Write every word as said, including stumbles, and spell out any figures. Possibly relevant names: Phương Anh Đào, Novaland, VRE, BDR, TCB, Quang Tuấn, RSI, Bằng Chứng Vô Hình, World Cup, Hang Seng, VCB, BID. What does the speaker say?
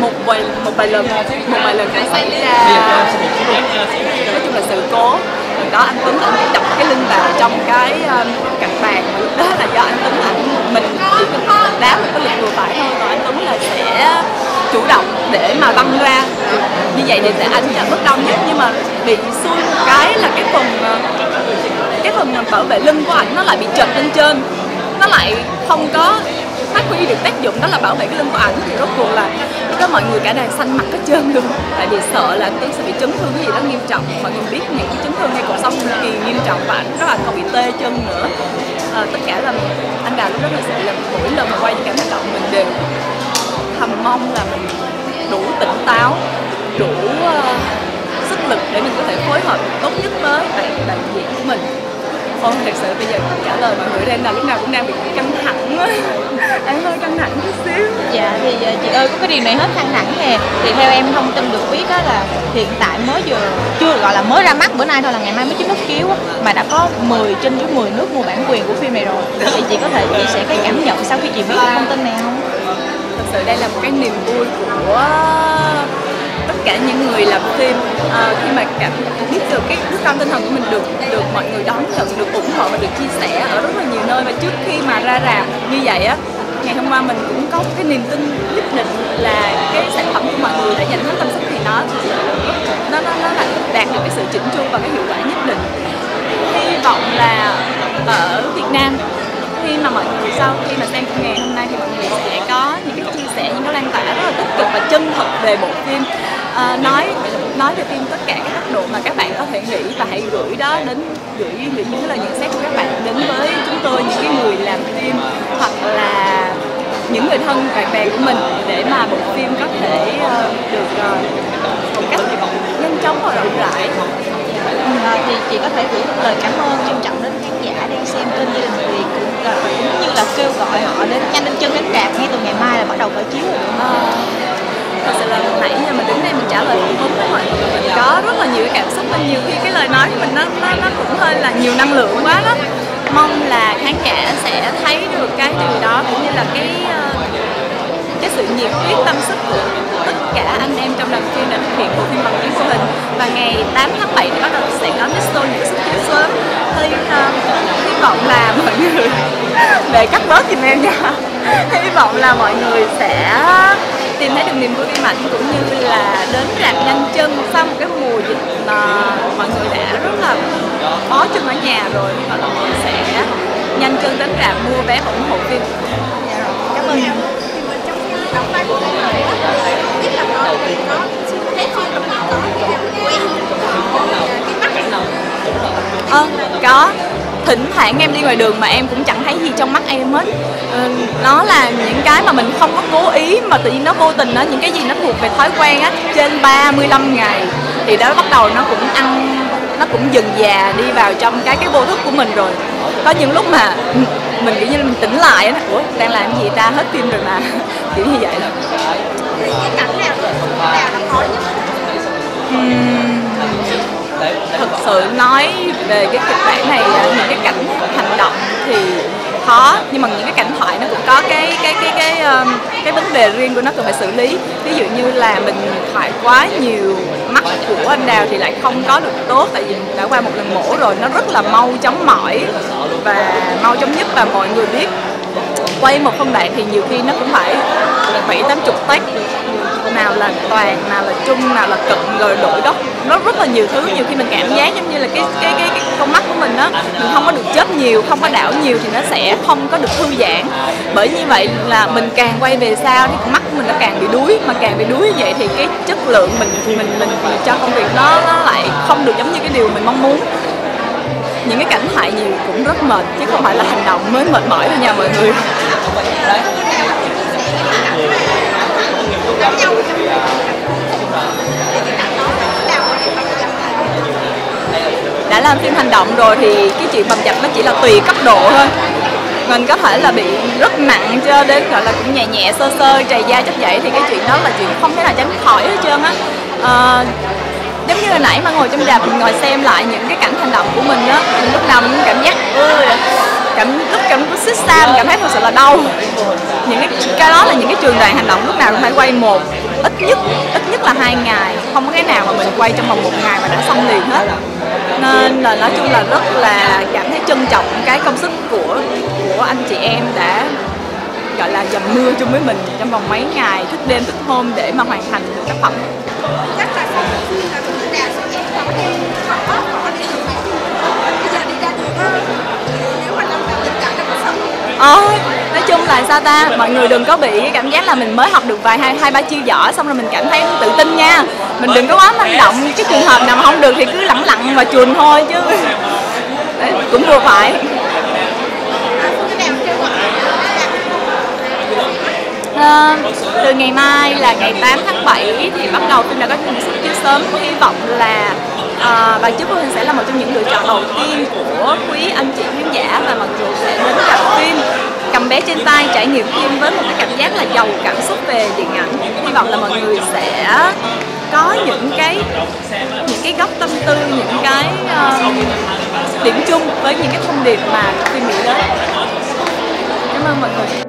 một vài một vài lần một vài lần cũng xảy ra, nói chung là sự cố. Rồi đó, anh Tuấn ảnh đập cái link vào trong cái um, cạch bàn, mà lúc đó là do anh Tuấn ảnh mình chỉ đá một cái lực vừa phải thôi, còn anh Tuấn là sẽ chủ động để mà băng ra. Như vậy thì sẽ ảnh nhận bất đông nhất, nhưng mà bị xui một cái là cái phần cái phần bảo vệ lưng của ảnh nó lại bị trật lên trên, nó lại không có phát huy được tác dụng, đó là bảo vệ cái lưng của ảnh. Thì rốt cuộc là lúc đó mọi người cả đàn xanh mặt hết trơn luôn, tại vì sợ là Tuấn sẽ bị chấn thương cái gì đó nghiêm trọng. Mọi người biết những cái chấn thương ngay cuộc sống kỳ nghiêm trọng, và ảnh rất là không bị tê chân nữa. À, tất cả là anh Đào lúc đó là sẽ là mỗi lần mà quay những cái hoạt động mình đều thầm mong là mình đủ tỉnh táo, đủ uh, sức lực để mình có thể phối hợp tốt nhất với bạn bạn diễn của mình. Ôi, thật sự bây giờ trả lời mọi người đây là lúc nào cũng đang bị căng thẳng ấy. Em hơi căng thẳng chút xíu. Dạ thì chị ơi, có cái điều này hết căng thẳng nè. Thì theo em thông tin được biết á là hiện tại mới vừa chưa gọi là mới ra mắt bữa nay thôi, là ngày mai mới chính thức chiếu mà đã có mười trên dưới mười nước mua bản quyền của phim này rồi. Thì chị có thể chia sẻ cái cảm nhận sau khi chị biết thông tin này không? Thật sự đây là một cái niềm vui của cả những người làm phim, à, khi mà cảm biết được cái bức tranh tinh thần của mình được được mọi người đón nhận, được ủng hộ và được chia sẻ ở rất là nhiều nơi. Và trước khi mà ra rạp như vậy á, ngày hôm qua mình cũng có cái niềm tin nhất định là cái sản phẩm của mọi người đã dành hết tâm sức thì nó nó nó, nó là đạt được cái sự chỉnh chu và cái hiệu quả nhất định. Hy vọng là ở Việt Nam, khi mà mọi người sau khi mà xem ngày hôm nay thì mọi người sẽ có những cái chia sẻ, những cái lan tỏa rất là tích cực và chân thật về bộ phim. À, nói nói về phim tất cả các góc độ mà các bạn có thể nghĩ, và hãy gửi đó đến gửi những lời nhận xét của các bạn đến với chúng tôi, những cái người làm phim hoặc là những người thân bạn bè của mình, để mà bộ phim có thể uh, được uh, một cách nhanh chóng và rộng rãi. À, thì chị có thể gửi lời cảm ơn trân trọng đến khán giả đang xem kênh Gia Đình Việt, cũng như là kêu gọi họ đến nhanh đến chân đến rạp ngay từ ngày mai là bắt đầu khởi chiếu. À, thật sự là nãy giờ mình đứng đây mình trả lời đúng với mọi người, mình có rất là nhiều cái cảm xúc, và nhiều khi cái lời nói của mình nó, nó, nó cũng hơi là nhiều năng lượng quá đó. Mong là khán giả sẽ thấy được cái điều đó, cũng như là cái cái sự nhiệt huyết tâm sức của tất cả anh em trong đoàn phim đã thực hiện bộ phim Bằng Chứng Vô Hình. Và ngày tám tháng bảy thì bắt đầu sẽ có Misto những xuất chiếu sớm, thì hy vọng là mọi người để cắt bớt giùm em nha. Hy vọng là mọi người sẽ tìm thấy được niềm vui phim ảnh, cũng như là đến rạp nhanh chân sau một cái mùa dịch mà mọi người đã rất là bó chân ở nhà rồi, thì mọi người sẽ nhanh chân đến rạp mua vé ủng hộ phim. Cảm ơn. Ờ, có. Thỉnh thoảng em đi ngoài đường mà em cũng chẳng thấy gì trong mắt em hết. Ừ, nó là những cái mà mình không có cố ý mà tự nhiên nó vô tình, nó những cái gì nó thuộc về thói quen á. Trên ba mươi lăm ngày thì đó bắt đầu nó cũng ăn, nó cũng dần dà đi vào trong cái cái vô thức của mình rồi. Có những lúc mà mình kiểu như là mình tỉnh lại á, ủa đang làm gì ta, hết phim rồi mà, kiểu như vậy là. Cái cảnh nào là khó nhất? Thật sự nói về cái kịch bản này, những cái cảnh hành động thì khó, nhưng mà những cái cảnh thoại nó cũng có cái cái cái cái cái, cái vấn đề riêng của nó cần phải xử lý. Ví dụ như là mình thoại quá nhiều, mắt của anh Đào thì lại không có được tốt, tại vì đã qua một lần mổ rồi, nó rất là mau chóng mỏi và mau chóng nhất. Và mọi người biết quay một phân đoạn thì nhiều khi nó cũng phải bảy tám chục tách, nào là toàn, nào là trung, nào là cận, rồi đổi góc, nó rất là nhiều thứ. Nhiều khi mình cảm giác giống như là cái cái cái, cái con mắt của mình á, mình không có được chớp nhiều, không có đảo nhiều thì nó sẽ không có được thư giãn. Bởi như vậy là mình càng quay về sau thì mắt của mình nó càng bị đuối, mà càng bị đuối như vậy thì cái chất lượng mình mình mình, mình cho công việc nó nó lại không được giống như cái điều mình mong muốn. Những cái cảnh hại nhiều cũng rất mệt, chứ không phải là hành động mới mệt mỏi thôi nha mọi người. Đấy. Đã làm phim hành động rồi thì cái chuyện bầm dập nó chỉ là tùy cấp độ thôi. Mình có thể là bị rất nặng cho đến gọi là cũng nhẹ nhẹ sơ sơ, trầy da chất dậy, thì cái chuyện đó là chuyện không thể nào tránh khỏi hết trơn á. À, giống như hồi nãy mà ngồi trong rạp mình ngồi xem lại những cái cảnh hành động của mình á, mình lúc nào mình cảm giác ơi, cảm lúc cảm có xích xa mình cảm thấy thật sự là đau. Những cái, cái đó là những cái trường đoạn hành động lúc nào cũng phải quay một ít nhất ít nhất là hai ngày, không có cái nào mà mình quay trong vòng một ngày mà đã xong liền hết. Nên là nói chung là rất là cảm thấy trân trọng cái công sức của của anh chị em đã gọi là dầm mưa chung với mình trong vòng mấy ngày, thức đêm thức hôm để mà hoàn thành được tác phẩm. Chắc là sau bộ phim là Phương Anh Đào sẽ có thêm học ớt và có đi đường này. Bây giờ đi ra đường thì nếu mà làm được cả năm sống. Ờ, nói chung là sao ta, mọi người đừng có bị cái cảm giác là mình mới học được vài hai, hai ba chiêu giỏi xong rồi mình cảm thấy tự tin nha. Mình đừng có quá manh động, cái trường hợp nào mà không được thì cứ lẳng lặng và chuồn thôi chứ. Đấy, cũng vừa phải. Từ ngày mai là ngày tám tháng bảy thì bắt đầu phim đã có trình chiếu sớm. Hy vọng là uh, Bằng Chứng Vô Hình sẽ là một trong những lựa chọn đầu tiên của quý anh chị khán giả, và mọi người sẽ đến gặp phim, cầm bé trên tay, trải nghiệm phim với một cái cảm giác là giàu cảm xúc về điện ảnh. Hy vọng là mọi người sẽ có những cái những cái góc tâm tư, những cái uh, điểm chung với những cái thông điệp mà phim nghĩ đến. Cảm ơn mọi người.